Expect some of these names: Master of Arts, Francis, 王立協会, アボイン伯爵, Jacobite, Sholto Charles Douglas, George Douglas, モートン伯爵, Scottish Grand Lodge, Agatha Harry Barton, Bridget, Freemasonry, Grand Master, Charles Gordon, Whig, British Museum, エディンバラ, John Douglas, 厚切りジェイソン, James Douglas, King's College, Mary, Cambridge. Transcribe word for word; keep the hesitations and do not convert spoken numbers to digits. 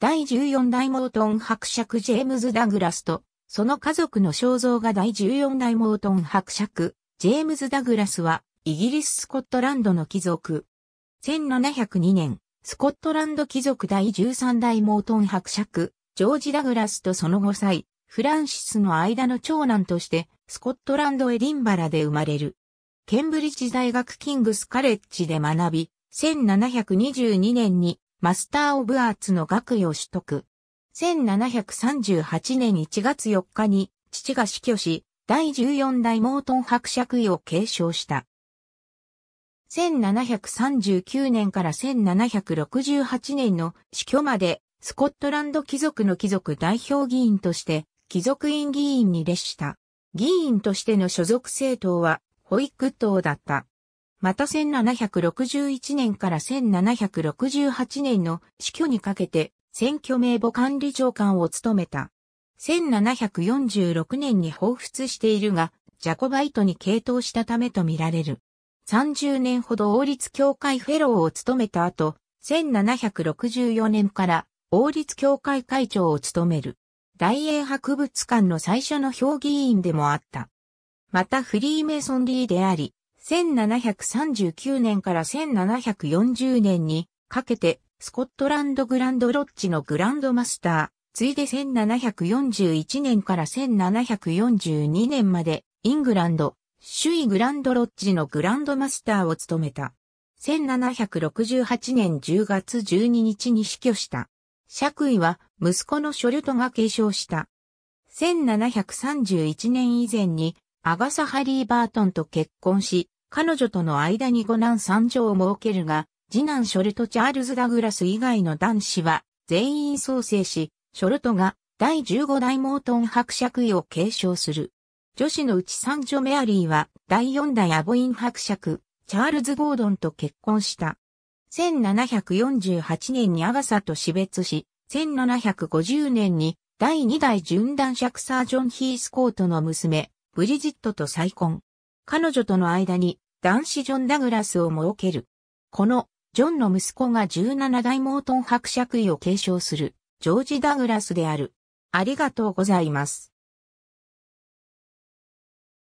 だいじゅうよんだいモートン伯爵ジェームズ・ダグラスと、その家族の肖像画だいじゅうよんだいモートン伯爵ジェームズ・ダグラスは、イギリス・スコットランドの貴族。せんななひゃくにねん、スコットランド貴族だいじゅうさんだいモートン伯爵、ジョージ・ダグラスとそのごさい、フランシスの間の長男として、スコットランドエディンバラで生まれる。ケンブリッジ大学キングスカレッジで学び、せんななひゃくにじゅうにねんにマスター・オブ・アーツの学位を取得。せんななひゃくさんじゅうはちねんいちがつよっかに父が死去し、だいじゅうよんだいモートン伯爵位を継承した。せんななひゃくさんじゅうきゅうねんからせんななひゃくろくじゅうはちねんの死去まで、スコットランド貴族の貴族代表議員として、貴族院議員に列した。議員としての所属政党は、ホイッグ党だった。またせんななひゃくろくじゅういちねんからせんななひゃくろくじゅうはちねんの死去にかけて選挙名簿管理長官を務めた。せんななひゃくよんじゅうろくねんに放出しているが、ジャコバイトに傾倒したためとみられる。さんじゅうねんほど王立教会フェローを務めた後、せんななひゃくろくじゅうよねんから王立教会会長を務める。大英博物館の最初の評議員でもあった。またフリーメイソンリーであり、せんななひゃくさんじゅうきゅうねんからせんななひゃくよんじゅうねんにかけてスコットランドグランドロッジのグランドマスター、ついでせんななひゃくよんじゅういちねんからせんななひゃくよんじゅうにねんまでイングランド、首位グランドロッジのグランドマスターを務めた。せんななひゃくろくじゅうはちねんじゅうがつじゅうににちに死去した。爵位は息子のショルトが継承した。せんななひゃくさんじゅういちねん以前に、アガサ・ハリー・バートンと結婚し、彼女との間にごなんさんじょを設けるが、次男ショルト・チャールズ・ダグラス以外の男子は全員創生し、ショルトがだいじゅうごだいモートン伯爵位を継承する。女子のうち三女メアリーはだいよんだいアボイン伯爵、チャールズ・ゴードンと結婚した。せんななひゃくよんじゅうはちねんにアガサと死別し、せんななひゃくごじゅうねんにだいにだい準男爵サージョン・ヒースコートの娘、ブリジットと再婚。彼女との間に男子ジョン・ダグラスを設ける。このジョンの息子がじゅうななだいモートン伯爵位を継承するジョージ・ダグラスである。ありがとうございます。